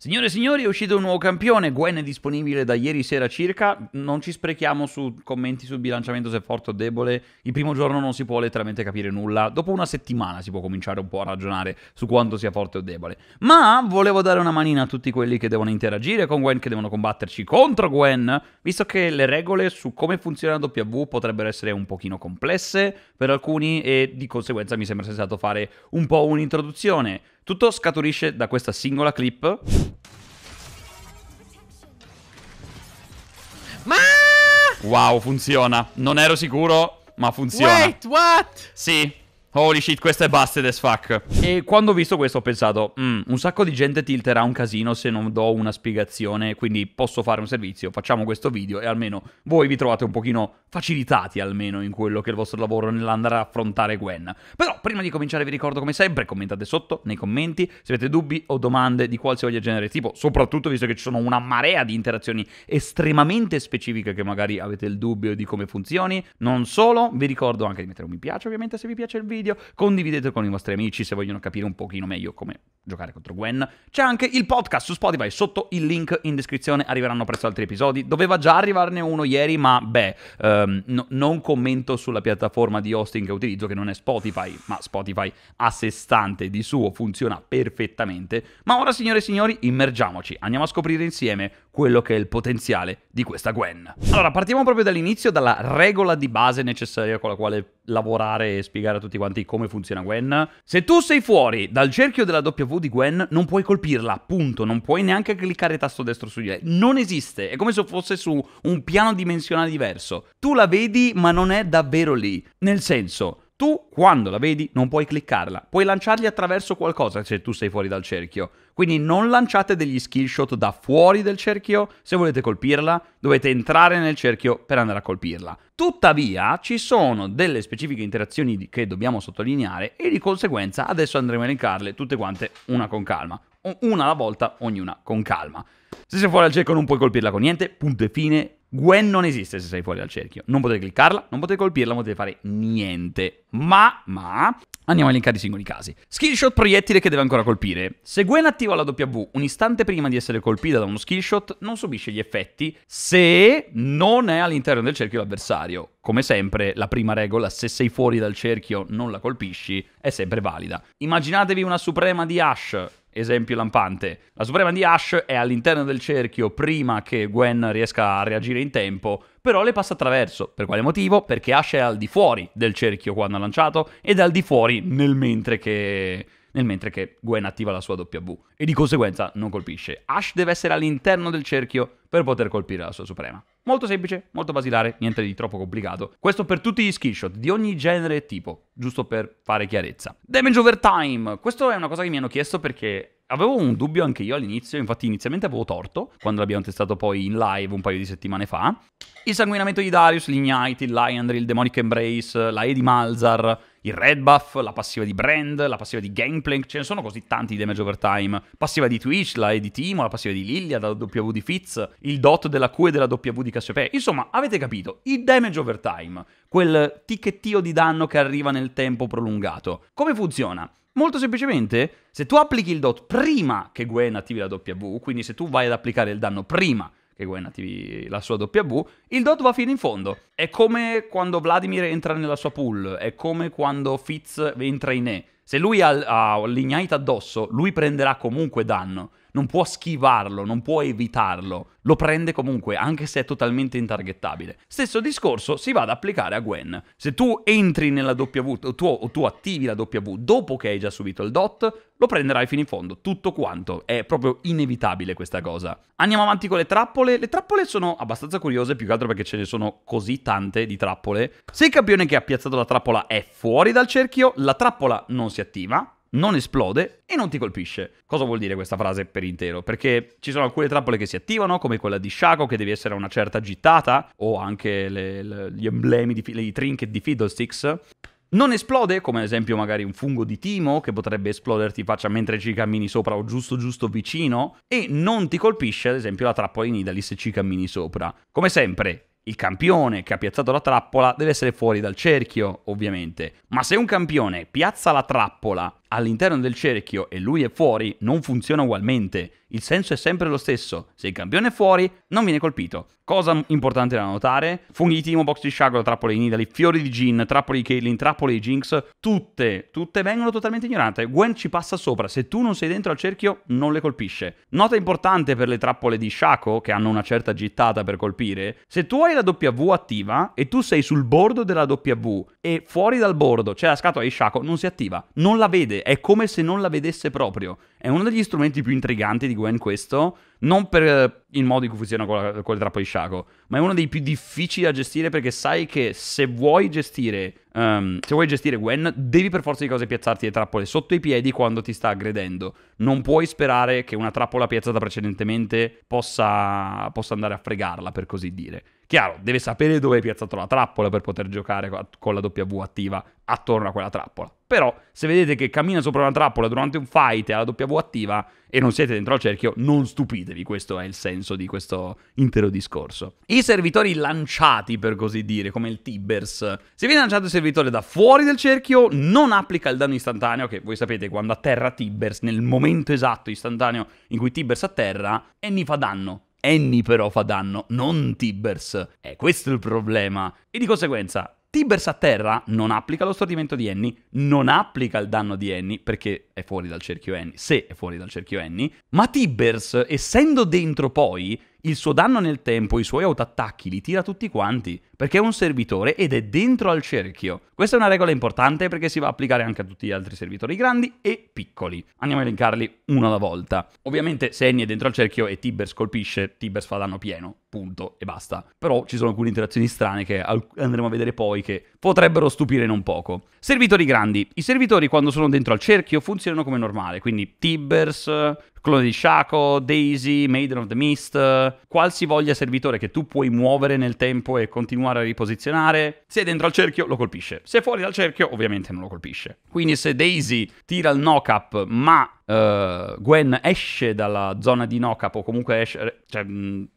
Signore e signori, è uscito un nuovo campione, Gwen è disponibile da ieri sera circa, non ci sprechiamo su commenti sul bilanciamento se è forte o debole, il primo giorno non si può letteralmente capire nulla, dopo una settimana si può cominciare un po' a ragionare su quanto sia forte o debole, ma volevo dare una manina a tutti quelli che devono interagire con Gwen, che devono combatterci contro Gwen, visto che le regole su come funziona la W potrebbero essere un pochino complesse per alcuni e di conseguenza mi sembra sensato fare un po' un'introduzione. Tutto scaturisce da questa singola clip. Ma! Wow, funziona. Non ero sicuro, ma funziona. Wait, what? Sì. Holy shit, questo è busted as fuck. E quando ho visto questo ho pensato, un sacco di gente tilterà un casino se non do una spiegazione, quindi posso fare un servizio, facciamo questo video e almeno voi vi trovate un pochino facilitati almeno in quello che è il vostro lavoro nell'andare a affrontare Gwen. Però prima di cominciare vi ricordo come sempre, commentate sotto nei commenti se avete dubbi o domande di qualsiasi genere tipo, soprattutto visto che ci sono una marea di interazioni estremamente specifiche che magari avete il dubbio di come funzioni. Non solo, vi ricordo anche di mettere un mi piace ovviamente se vi piace il video. Condividete con i vostri amici se vogliono capire un pochino meglio come giocare contro Gwen. C'è anche il podcast su Spotify, sotto il link in descrizione arriveranno presto altri episodi. Doveva già arrivarne uno ieri, ma beh, non commento sulla piattaforma di hosting che utilizzo, che non è Spotify, ma Spotify a sé stante di suo funziona perfettamente. Ma ora, signore e signori, immergiamoci, andiamo a scoprire insieme quello che è il potenziale di questa Gwen. Allora, partiamo proprio dall'inizio, dalla regola di base necessaria con la quale lavorare e spiegare a tutti quanti come funziona Gwen. Se tu sei fuori dal cerchio della W di Gwen non puoi colpirla, punto. Non puoi neanche cliccare tasto destro su di lei, non esiste, è come se fosse su un piano dimensionale diverso. Tu la vedi ma non è davvero lì, nel senso, tu quando la vedi non puoi cliccarla, puoi lanciarli attraverso qualcosa se tu sei fuori dal cerchio. Quindi non lanciate degli skill shot da fuori del cerchio, se volete colpirla dovete entrare nel cerchio per andare a colpirla. Tuttavia ci sono delle specifiche interazioni che dobbiamo sottolineare e di conseguenza adesso andremo a elencarle tutte quante una con calma. Una alla volta, ognuna con calma. Se sei fuori dal cerchio non puoi colpirla con niente, punto e fine. Gwen non esiste se sei fuori dal cerchio, non potete cliccarla, non potete colpirla, non potete fare niente. Ma andiamo a elencare i singoli casi. Skill shot proiettile che deve ancora colpire. Se Gwen attiva la W un istante prima di essere colpita da uno skill shot non subisce gli effetti se non è all'interno del cerchio l'avversario. Come sempre la prima regola, se sei fuori dal cerchio non la colpisci, è sempre valida. Immaginatevi una suprema di Ashe. Esempio lampante. La suprema di Ashe è all'interno del cerchio prima che Gwen riesca a reagire in tempo, però le passa attraverso. Per quale motivo? Perché Ashe è al di fuori del cerchio quando ha lanciato ed è al di fuori nel mentre che Gwen attiva la sua W e di conseguenza non colpisce. Ashe deve essere all'interno del cerchio per poter colpire la sua suprema. Molto semplice, molto basilare, niente di troppo complicato. Questo per tutti gli skill shot di ogni genere e tipo, giusto per fare chiarezza. Damage over time, questo è una cosa che mi hanno chiesto perché avevo un dubbio anche io all'inizio, infatti inizialmente avevo torto, quando l'abbiamo testato poi in live un paio di settimane fa. Il sanguinamento di Darius, l'Ignite, il Liandry, il Demonic Embrace, la E di Malzahar, il Red Buff, la passiva di Brand, la passiva di Gangplank, ce ne sono così tanti di damage over time. Passiva di Twitch, la E di Teemo, la passiva di Lilia, la W di Fizz, il dot della Q e della W di Cassiopeia. Insomma, avete capito, il damage over time, quel ticchettio di danno che arriva nel tempo prolungato. Come funziona? Molto semplicemente, se tu applichi il dot prima che Gwen attivi la W, quindi se tu vai ad applicare il danno prima che Gwen attivi la sua W, il dot va fino in fondo. È come quando Vladimir entra nella sua pool, è come quando Fitz entra in E. Se lui ha l'Ignite addosso, lui prenderà comunque danno. Non può schivarlo, non può evitarlo, lo prende comunque, anche se è totalmente intargettabile. Stesso discorso si va ad applicare a Gwen. Se tu entri nella W, o tu attivi la W dopo che hai già subito il dot, lo prenderai fino in fondo, tutto quanto. È proprio inevitabile questa cosa. Andiamo avanti con le trappole. Le trappole sono abbastanza curiose, più che altro perché ce ne sono così tante di trappole. Se il campione che ha piazzato la trappola è fuori dal cerchio, la trappola non si attiva, non esplode e non ti colpisce. Cosa vuol dire questa frase per intero? Perché ci sono alcune trappole che si attivano, come quella di Shaco, che devi essere a una certa gittata, o anche gli emblemi, i trinket di Fiddlesticks. Non esplode, come ad esempio magari un fungo di Teemo, che potrebbe esploderti in faccia mentre ci cammini sopra o giusto vicino, e non ti colpisce ad esempio la trappola di Nidalee se ci cammini sopra. Come sempre, il campione che ha piazzato la trappola deve essere fuori dal cerchio, ovviamente. Ma se un campione piazza la trappola all'interno del cerchio e lui è fuori, non funziona ugualmente. Il senso è sempre lo stesso. Se il campione è fuori, non viene colpito. Cosa importante da notare: funghi di Teemo, box di Shaco, trappole di Nidalee, fiori di Jhin, trappole di Caitlyn, trappole di Jinx. Tutte vengono totalmente ignorate. Gwen ci passa sopra. Se tu non sei dentro al cerchio, non le colpisce. Nota importante per le trappole di Shaco, che hanno una certa gittata per colpire: se tu hai la W attiva e tu sei sul bordo della W e fuori dal bordo c'è la scatola di Shaco, non si attiva. Non la vede. È come se non la vedesse proprio. È uno degli strumenti più intriganti di Gwen questo, non per il modo in cui funziona con le trappole di Shaco, ma è uno dei più difficili da gestire, perché sai che se vuoi gestire Gwen, devi per forza di cose piazzarti le trappole sotto i piedi quando ti sta aggredendo. Non puoi sperare che una trappola piazzata precedentemente possa andare a fregarla, per così dire. Chiaro, deve sapere dove è piazzata la trappola per poter giocare con la W attiva attorno a quella trappola. Però, se vedete che cammina sopra una trappola durante un fight e ha la W attiva e non siete dentro al cerchio, non stupitevi. Questo è il senso di questo intero discorso. I servitori lanciati, per così dire, come il Tibbers. Se viene lanciato il servitore da fuori del cerchio, non applica il danno istantaneo, che voi sapete, quando atterra Tibbers, nel momento esatto istantaneo in cui Tibbers atterra, Annie fa danno. Annie però fa danno, non Tibbers. E questo è il problema. E di conseguenza, Tibbers a terra non applica lo stordimento di Annie, non applica il danno di Annie, perché è fuori dal cerchio Annie, se è fuori dal cerchio Annie. Ma Tibbers, essendo dentro poi, il suo danno nel tempo, i suoi autoattacchi li tira tutti quanti, perché è un servitore ed è dentro al cerchio. Questa è una regola importante, perché si va a applicare anche a tutti gli altri servitori grandi e piccoli. Andiamo a elencarli uno alla volta. Ovviamente se Annie è dentro al cerchio e Tibbers colpisce, Tibbers fa danno pieno, punto e basta. Però ci sono alcune interazioni strane che andremo a vedere poi, che potrebbero stupire non poco. Servitori grandi. I servitori, quando sono dentro al cerchio, funzionano come normale, quindi Tibbers, clone di Shaco, Daisy, Maiden of the Mist, qualsivoglia servitore che tu puoi muovere nel tempo e continuare a riposizionare. Se è dentro al cerchio lo colpisce, se è fuori dal cerchio ovviamente non lo colpisce. Quindi se Daisy tira il knock-up ma Gwen esce dalla zona di knock-up, o comunque esce, cioè,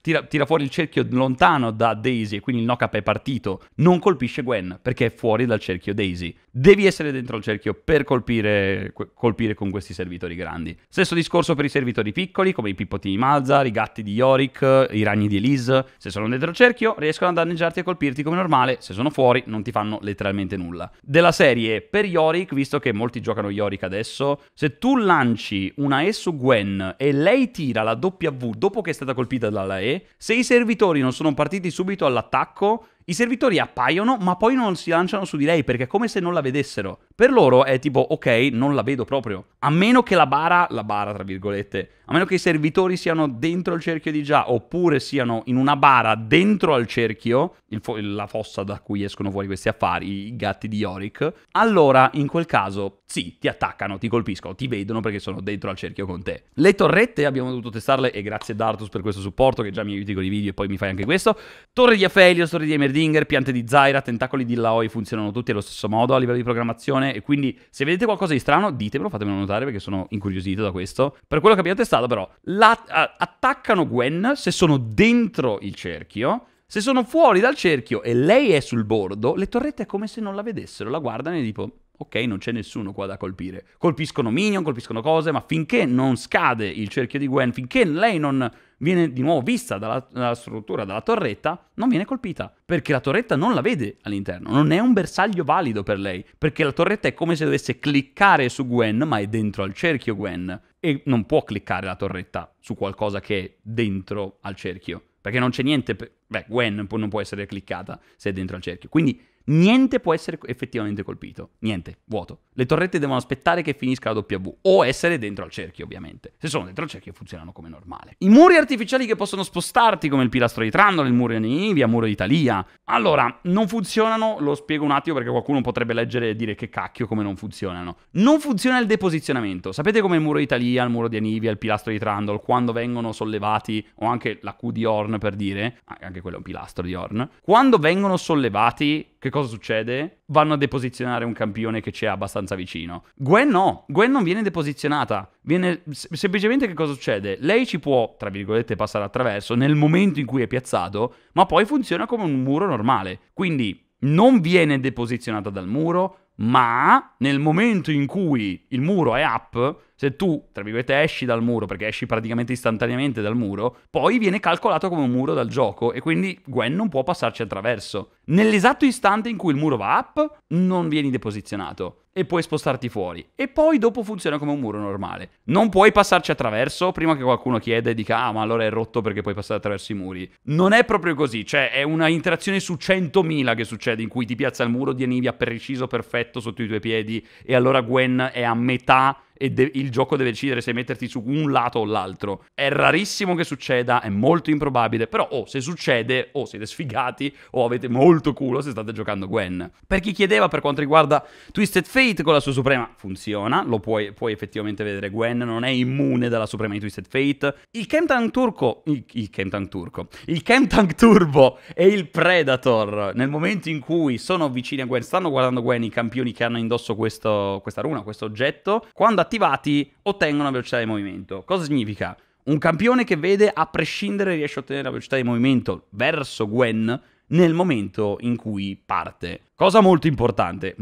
tira fuori il cerchio lontano da Daisy e quindi il knock-up è partito, non colpisce Gwen perché è fuori dal cerchio Daisy. Devi essere dentro al cerchio per colpire con questi servitori grandi. Stesso discorso per i servitori piccoli, come i pippotini Malzahar, i gatti di Yorick, i ragni di Elise. Se sono dentro al cerchio riescono a danneggiarti e colpirti come normale, se sono fuori non ti fanno letteralmente nulla. Della serie, per Yorick, visto che molti giocano Yorick adesso, se tu lanci una E su Gwen e lei tira la W dopo che è stata colpita dalla E, se i servitori non sono partiti subito all'attacco, i servitori appaiono ma poi non si lanciano su di lei, perché è come se non la vedessero. Per loro è tipo, ok, non la vedo proprio. A meno che la bara tra virgolette, a meno che i servitori siano dentro il cerchio di già, oppure siano in una bara dentro al cerchio, la fossa da cui escono fuori questi affari, i gatti di Yorick, allora in quel caso sì, ti attaccano, ti colpiscono, ti vedono perché sono dentro al cerchio con te. Le torrette abbiamo dovuto testarle, e grazie Dartus per questo supporto, che già mi aiuti con i video e poi mi fai anche questo. Torre di Aphelios, torre di Emergence, piante di Zyra, tentacoli di Laoi funzionano tutti allo stesso modo a livello di programmazione, e quindi se vedete qualcosa di strano ditemelo, fatemelo notare, perché sono incuriosito da questo. Per quello che abbiamo testato però, attaccano Gwen se sono dentro il cerchio. Se sono fuori dal cerchio e lei è sul bordo, le torrette è come se non la vedessero, la guardano e tipo, ok, non c'è nessuno qua da colpire. Colpiscono minion, colpiscono cose, ma finché non scade il cerchio di Gwen, finché lei non viene di nuovo vista dalla struttura, dalla torretta, non viene colpita, perché la torretta non la vede all'interno, non è un bersaglio valido per lei, perché la torretta è come se dovesse cliccare su Gwen, ma è dentro al cerchio Gwen, e non può cliccare la torretta su qualcosa che è dentro al cerchio, perché non c'è niente, Gwen non può essere cliccata se è dentro al cerchio, quindi niente può essere effettivamente colpito. Niente, vuoto. Le torrette devono aspettare che finisca la W o essere dentro al cerchio, ovviamente. Se sono dentro al cerchio funzionano come normale. I muri artificiali che possono spostarti, come il pilastro di Trundle, il muro di Anivia, il muro di Italia. Allora, non funzionano, lo spiego un attimo perché qualcuno potrebbe leggere e dire che cacchio, come non funzionano. Non funziona il deposizionamento. Sapete come il muro di Italia, il muro di Anivia, il pilastro di Trundle, quando vengono sollevati, o anche la Q di Orn per dire, anche quello è un pilastro di Orn, quando vengono sollevati, che cosa succede? Vanno a deposizionare un campione che c'è abbastanza vicino. Gwen no, Gwen non viene deposizionata. Viene semplicemente, che cosa succede? Lei ci può, tra virgolette, passare attraverso nel momento in cui è piazzato, ma poi funziona come un muro normale. Quindi non viene deposizionata dal muro, ma nel momento in cui il muro è up, se tu, tra virgolette, esci dal muro, perché esci praticamente istantaneamente dal muro, poi viene calcolato come un muro dal gioco e quindi Gwen non può passarci attraverso. Nell'esatto istante in cui il muro va up, non vieni deposizionato e puoi spostarti fuori. E poi dopo funziona come un muro normale. Non puoi passarci attraverso prima che qualcuno chieda e dica «Ah, ma allora è rotto perché puoi passare attraverso i muri». Non è proprio così, cioè è una interazione su 100.000 che succede in cui ti piazza il muro di Anivia preciso, perfetto, sotto i tuoi piedi e allora Gwen è a metà e il gioco deve decidere se metterti su un lato o l'altro. È rarissimo che succeda, è molto improbabile, però o se succede o siete sfigati o avete molto culo se state giocando Gwen. Per chi chiedeva per quanto riguarda Twisted Fate con la sua Suprema, funziona, lo puoi effettivamente vedere, Gwen non è immune dalla Suprema di Twisted Fate. Il Kemptank Turco, il Kemptank Turbo e il Predator, nel momento in cui sono vicini a Gwen, stanno guardando Gwen, i campioni che hanno indosso questa runa, questo oggetto, quando attivati ottengono la velocità di movimento. Cosa significa? Un campione che vede, a prescindere, riesce a ottenere la velocità di movimento verso Gwen nel momento in cui parte. Cosa molto importante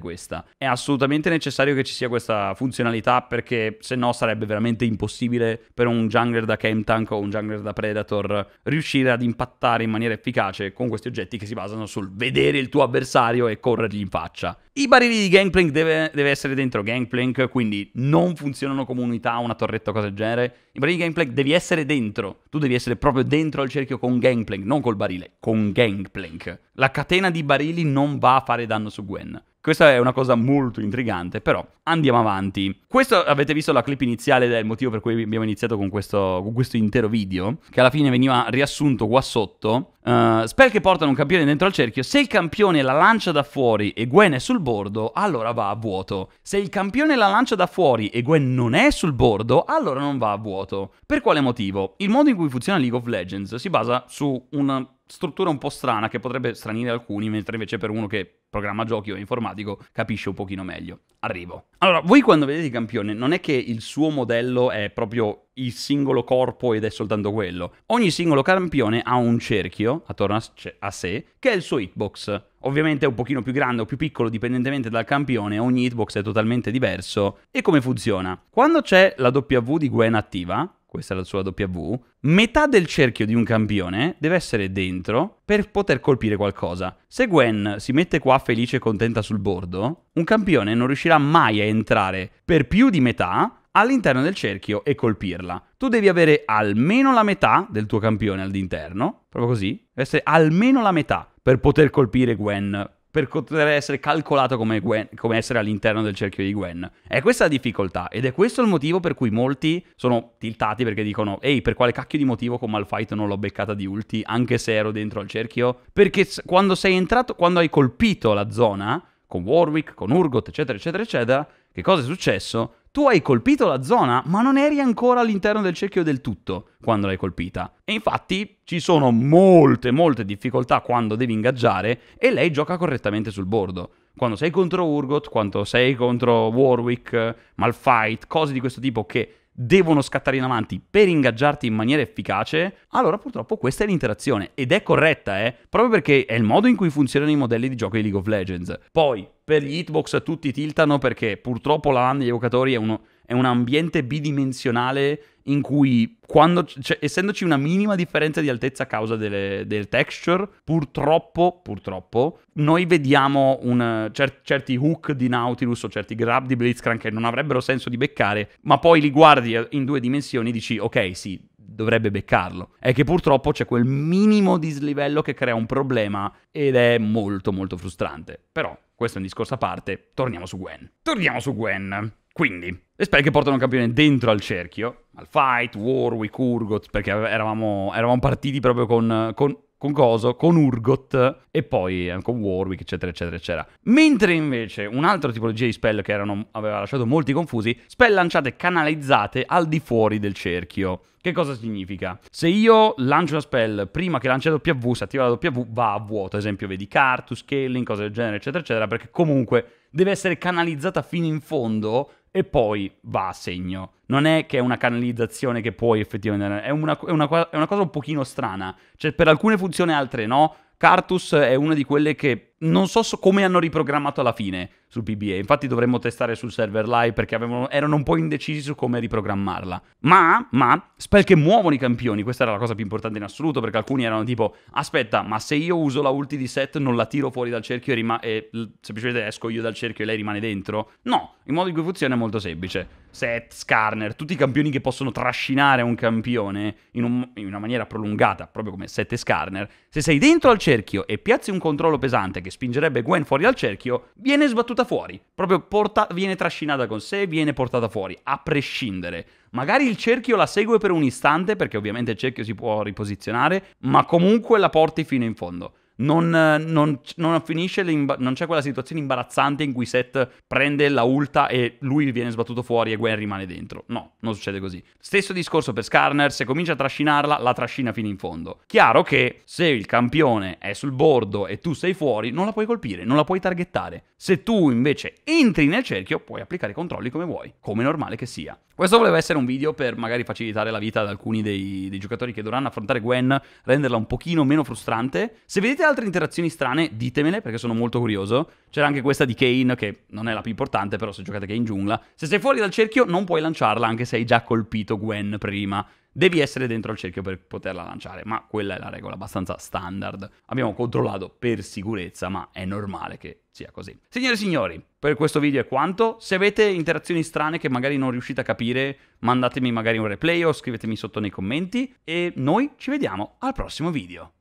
questa. È assolutamente necessario che ci sia questa funzionalità perché se no sarebbe veramente impossibile per un jungler da Kemptank o un jungler da Predator riuscire ad impattare in maniera efficace con questi oggetti che si basano sul vedere il tuo avversario e corrergli in faccia. I barili di Gangplank deve essere dentro Gangplank, quindi non funzionano come unità, una torretta o cose del genere. I barili di Gangplank devi essere dentro, tu devi essere proprio dentro al cerchio con Gangplank, non col barile, con Gangplank. La catena di barili non va a fare danno su Gwen. Questa è una cosa molto intrigante, però andiamo avanti. Questo avete visto la clip iniziale ed è il motivo per cui abbiamo iniziato con questo intero video, che alla fine veniva riassunto qua sotto. Spell che portano un campione dentro al cerchio. Se il campione la lancia da fuori e Gwen è sul bordo, allora va a vuoto. Se il campione la lancia da fuori e Gwen non è sul bordo, allora non va a vuoto. Per quale motivo? Il modo in cui funziona League of Legends si basa su una struttura un po' strana che potrebbe stranire alcuni, mentre invece per uno che programma giochi o informatico capisce un pochino meglio. Arrivo. Allora, voi quando vedete il campione non è che il suo modello è proprio il singolo corpo ed è soltanto quello. Ogni singolo campione ha un cerchio attorno a sé che è il suo hitbox. Ovviamente è un pochino più grande o più piccolo dipendentemente dal campione, ogni hitbox è totalmente diverso. E come funziona? Quando c'è la W di Gwen attiva, questa è la sua W, metà del cerchio di un campione deve essere dentro per poter colpire qualcosa. Se Gwen si mette qua felice e contenta sul bordo, un campione non riuscirà mai a entrare per più di metà all'interno del cerchio e colpirla. Tu devi avere almeno la metà del tuo campione all'interno, proprio così, deve essere almeno la metà per poter colpire Gwen, per poter essere calcolato come essere all'interno del cerchio di Gwen. È questa la difficoltà ed è questo il motivo per cui molti sono tiltati perché dicono «Ehi, per quale cacchio di motivo con Malphite non l'ho beccata di ulti anche se ero dentro al cerchio?» Perché quando sei entrato, quando hai colpito la zona, con Warwick, con Urgot, eccetera, eccetera, eccetera, che cosa è successo? Tu hai colpito la zona, ma non eri ancora all'interno del cerchio del tutto quando l'hai colpita. E infatti ci sono molte difficoltà quando devi ingaggiare e lei gioca correttamente sul bordo. Quando sei contro Urgot, quando sei contro Warwick, Malphite, cose di questo tipo che devono scattare in avanti per ingaggiarti in maniera efficace, allora purtroppo questa è l'interazione. Ed è corretta, proprio perché è il modo in cui funzionano i modelli di gioco di League of Legends. Poi, per gli hitbox tutti tiltano perché purtroppo la LAN degli giocatori è un ambiente bidimensionale in cui, essendoci una minima differenza di altezza a causa del texture, purtroppo, noi vediamo certi hook di Nautilus o certi grab di Blitzcrank che non avrebbero senso di beccare, ma poi li guardi in due dimensioni e dici «Ok, sì, dovrebbe beccarlo». È che purtroppo c'è quel minimo dislivello che crea un problema ed è molto frustrante. Però questo è un discorso a parte, torniamo su Gwen. Quindi, le spell che portano un campione dentro al cerchio, Malphite, Warwick, Urgot, perché eravamo partiti proprio con Urgot e poi con Warwick, eccetera. Mentre invece un'altra tipologia di spell che aveva lasciato molti confusi, spell lanciate canalizzate al di fuori del cerchio. Che cosa significa? Se io lancio una spell prima che lanci la W, si attiva la W, va a vuoto, ad esempio vedi Karthus, scaling, cose del genere, eccetera, perché comunque deve essere canalizzata fino in fondo e poi va a segno. Non è che è una canalizzazione che puoi effettivamente... È una cosa un pochino strana. Cioè, per alcune funzioni altre no. Karthus è una di quelle che non so come hanno riprogrammato alla fine sul PBA. Infatti dovremmo testare sul server live perché erano un po' indecisi su come riprogrammarla. Ma, spell che muovono i campioni. Questa era la cosa più importante in assoluto, perché alcuni erano tipo, aspetta, ma se io uso la ulti di Sett non la tiro fuori dal cerchio e semplicemente esco io dal cerchio e lei rimane dentro? No, il modo in cui funziona è molto semplice. Sett, Skarner, tutti i campioni che possono trascinare un campione in una maniera prolungata, proprio come Sett e Skarner. Se sei dentro al cerchio e piazzi un controllo pesante che spingerebbe Gwen fuori dal cerchio, viene sbattuta fuori. Proprio viene trascinata con sé, viene portata fuori, a prescindere. Magari il cerchio la segue per un istante, perché ovviamente il cerchio si può riposizionare, ma comunque la porti fino in fondo. Non c'è quella situazione imbarazzante in cui Sett prende la ulta e lui viene sbattuto fuori e Gwen rimane dentro. No, non succede così. Stesso discorso per Skarner, se comincia a trascinarla, la trascina fino in fondo. Chiaro che se il campione è sul bordo e tu sei fuori, non la puoi colpire, non la puoi targettare. Se tu invece entri nel cerchio, puoi applicare i controlli come vuoi, come è normale che sia. Questo voleva essere un video per magari facilitare la vita ad alcuni dei giocatori che dovranno affrontare Gwen, renderla un pochino meno frustrante. Se vedete altre interazioni strane, ditemele, perché sono molto curioso. C'era anche questa di Kayn, che non è la più importante, però se giocate Kayn giungla, se sei fuori dal cerchio non puoi lanciarla, anche se hai già colpito Gwen prima. Devi essere dentro al cerchio per poterla lanciare, ma quella è la regola abbastanza standard. Abbiamo controllato per sicurezza, ma è normale che sia così. Signore e signori, per questo video è quanto. Se avete interazioni strane che magari non riuscite a capire, mandatemi magari un replay o scrivetemi sotto nei commenti. E noi ci vediamo al prossimo video.